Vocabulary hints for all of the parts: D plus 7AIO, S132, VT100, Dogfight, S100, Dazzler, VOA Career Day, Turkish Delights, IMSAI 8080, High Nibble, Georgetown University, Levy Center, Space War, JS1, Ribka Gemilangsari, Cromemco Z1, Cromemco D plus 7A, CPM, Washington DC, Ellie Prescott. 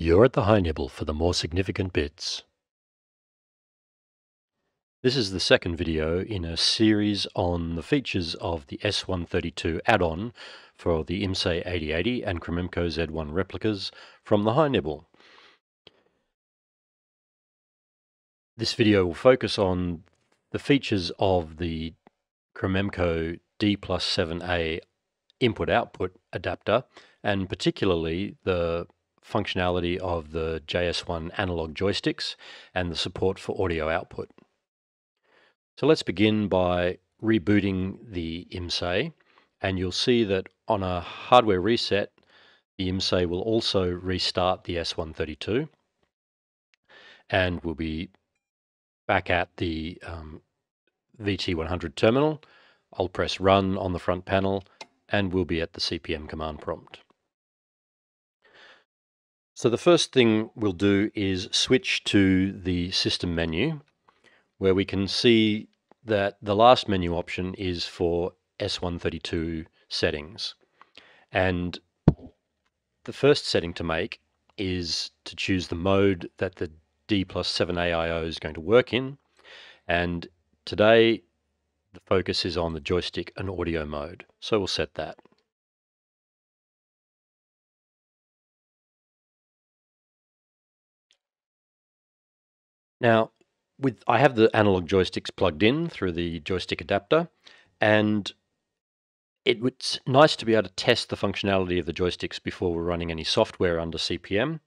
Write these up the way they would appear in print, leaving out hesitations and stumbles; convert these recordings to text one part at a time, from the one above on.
You're at the High Nibble for the more significant bits. This is the second video in a series on the features of the S132 add-on for the IMSAI 8080 and Cromemco Z1 replicas from the High Nibble. This video will focus on the features of the Cromemco D plus 7A input-output adapter, and particularly the functionality of the JS1 analog joysticks and the support for audio output. So let's begin by rebooting the IMSAI, and you'll see that on a hardware reset the IMSAI will also restart the S132 and we'll be back at the VT100 terminal. I'll press run on the front panel and we'll be at the CPM command prompt. So the first thing we'll do is switch to the system menu, where we can see that the last menu option is for S132 settings. And the first setting to make is to choose the mode that the D plus 7AIO is going to work in. And today the focus is on the joystick and audio mode, so we'll set that. Now, I have the analog joysticks plugged in through the joystick adapter, and it's nice to be able to test the functionality of the joysticks before we're running any software under CPM.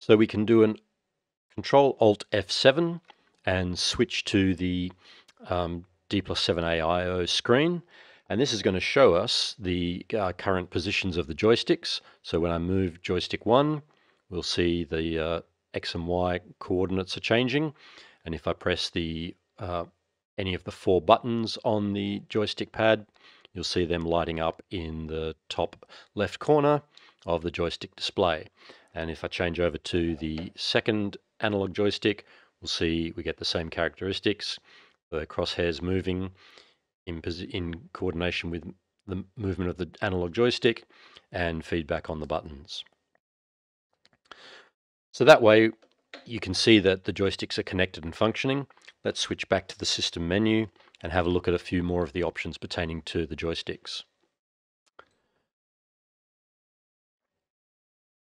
So we can do a Control-Alt-F7 and switch to the D plus 7AIO screen, and this is going to show us the current positions of the joysticks. So when I move joystick 1, we'll see the X and Y coordinates are changing, and if I press the any of the four buttons on the joystick pad, you'll see them lighting up in the top left corner of the joystick display. And if I change over to the second analog joystick, we'll see we get the same characteristics, the crosshairs moving in coordination with the movement of the analog joystick and feedback on the buttons. So that way you can see that the joysticks are connected and functioning. Let's switch back to the system menu and have a look at a few more of the options pertaining to the joysticks.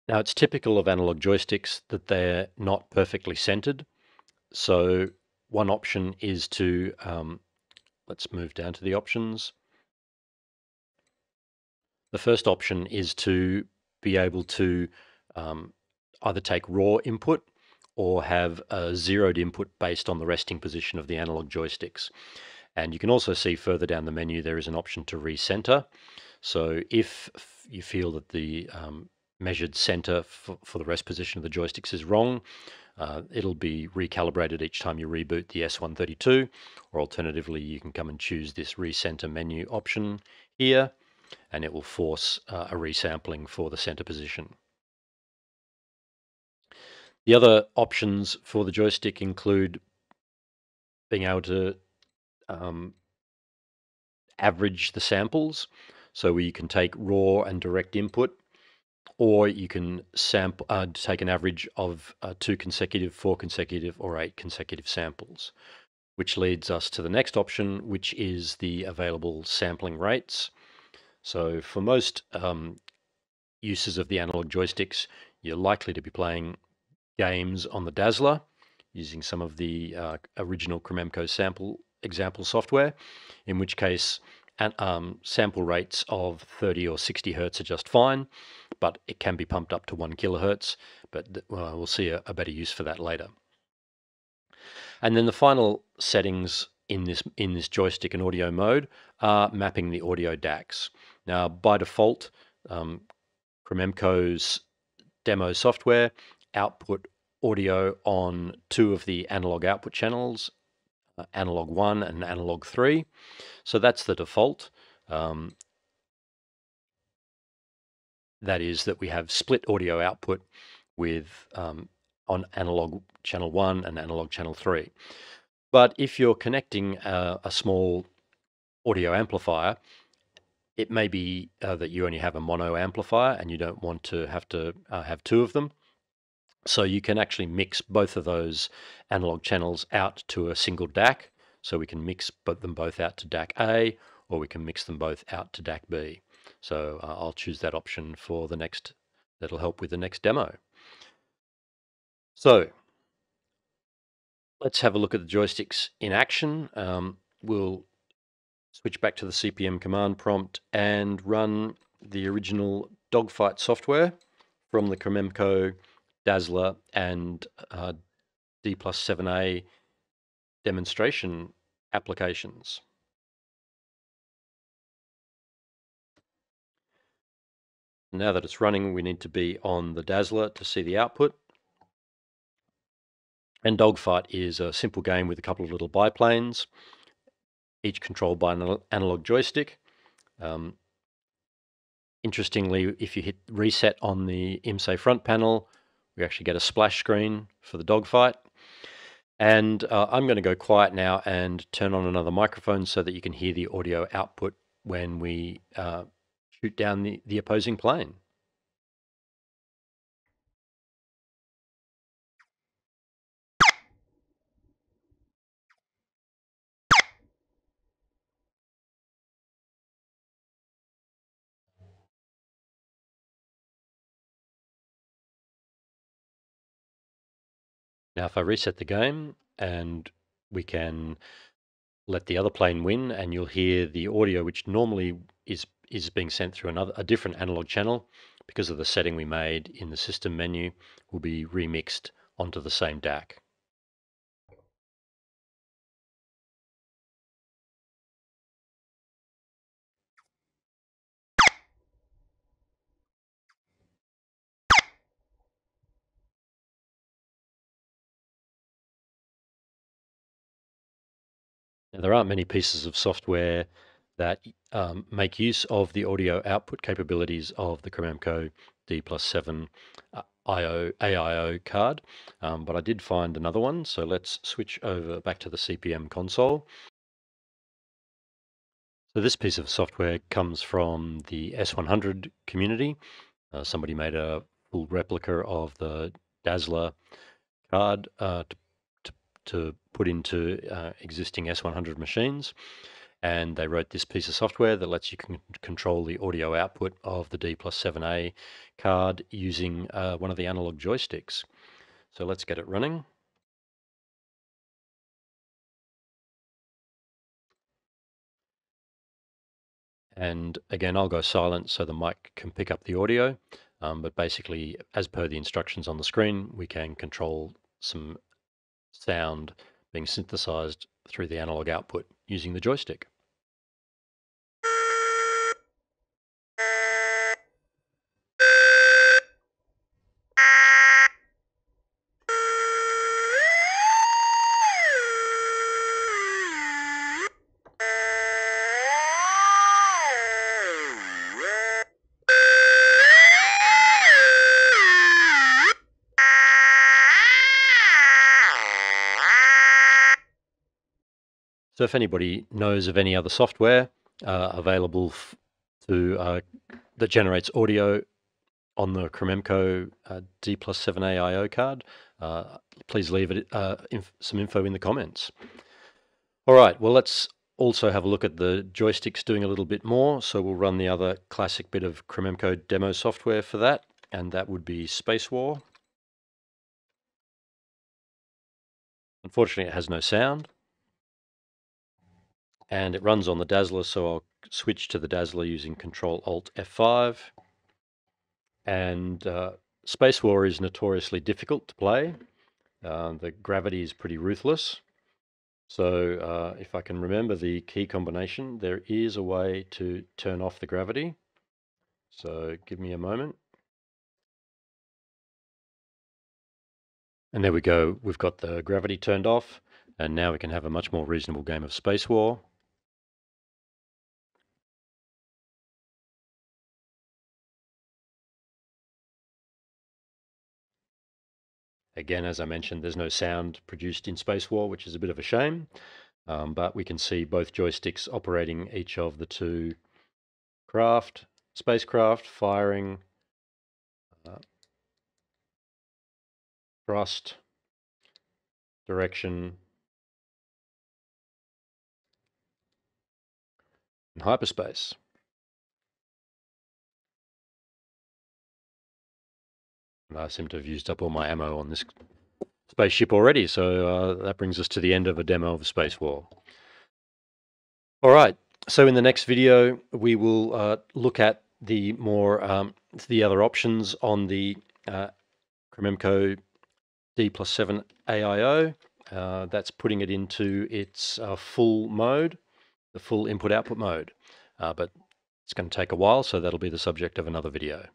Now, it's typical of analog joysticks that they're not perfectly centered. So one option is to, let's move down to the options. The first option is to be able to either take raw input or have a zeroed input based on the resting position of the analog joysticks. And you can also see further down the menu there is an option to recenter. So if you feel that the measured center for the rest position of the joysticks is wrong, it'll be recalibrated each time you reboot the S132, or alternatively you can come and choose this recenter menu option here, and it will force a resampling for the center position. The other options for the joystick include being able to average the samples, so where you can take raw and direct input, or you can sample, take an average of 2 consecutive, 4 consecutive, or 8 consecutive samples, which leads us to the next option, which is the available sampling rates. So for most uses of the analog joysticks, you're likely to be playing games on the Dazzler using some of the original Cromemco sample example software, in which case sample rates of 30 or 60 hertz are just fine, but it can be pumped up to 1 kilohertz, but we'll see a better use for that later. And then the final settings in this joystick and audio mode are mapping the audio DACs. Now, by default, Cromemco's demo software output audio on 2 of the analog output channels, analog 1 and analog 3. So that's the default. That is that we have split audio output with on analog channel 1 and analog channel 3. But if you're connecting a small audio amplifier, it may be that you only have a mono amplifier and you don't want to have 2 of them. So you can actually mix both of those analog channels out to a single DAC. So we can mix them both out to DAC A, or we can mix them both out to DAC B. So I'll choose that option for the next, that'll help with the next demo. So let's have a look at the joysticks in action. We'll switch back to the CPM command prompt and run the original Dogfight software from the Cromemco Dazzler and D plus 7A demonstration applications. Now that it's running, we need to be on the Dazzler to see the output. And Dogfight is a simple game with a couple of little biplanes, each controlled by an analog joystick. Interestingly, if you hit reset on the IMSAI front panel, we actually get a splash screen for the Dogfight. And I'm going to go quiet now and turn on another microphone so that you can hear the audio output when we shoot down the opposing plane. Now if I reset the game, and we can let the other plane win, and you'll hear the audio which normally is being sent through a different analog channel because of the setting we made in the system menu will be remixed onto the same DAC. There aren't many pieces of software that make use of the audio output capabilities of the Cromemco D plus 7 AIO card, but I did find another one, so let's switch over back to the CPM console. So this piece of software comes from the S100 community. Somebody made a full replica of the Dazzler card to put into existing S100 machines, and they wrote this piece of software that lets you control the audio output of the D plus 7A card using one of the analog joysticks. So let's get it running. And again, I'll go silent so the mic can pick up the audio, but basically, as per the instructions on the screen, we can control some sound being synthesized through the analog output using the joystick. So if anybody knows of any other software available that generates audio on the Cromemco D plus 7A IO card, please leave it, some info in the comments. All right, well, let's also have a look at the joysticks doing a little bit more. So we'll run the other classic bit of Cromemco demo software for that, and that would be Space War. Unfortunately, it has no sound. And it runs on the Dazzler, so I'll switch to the Dazzler using Ctrl-Alt-F5. And Space War is notoriously difficult to play. The gravity is pretty ruthless. So if I can remember the key combination, there is a way to turn off the gravity. So give me a moment. And there we go. We've got the gravity turned off. And now we can have a much more reasonable game of Space War. Again, as I mentioned, there's no sound produced in Space War, which is a bit of a shame, but we can see both joysticks operating each of the two spacecraft, firing thrust, direction, and hyperspace. And I seem to have used up all my ammo on this spaceship already, so that brings us to the end of a demo of Space War. All right, so in the next video, we will look at the more the other options on the Cromemco D plus 7 AIO. That's putting it into its full mode, the full input-output mode. But it's going to take a while, so that'll be the subject of another video.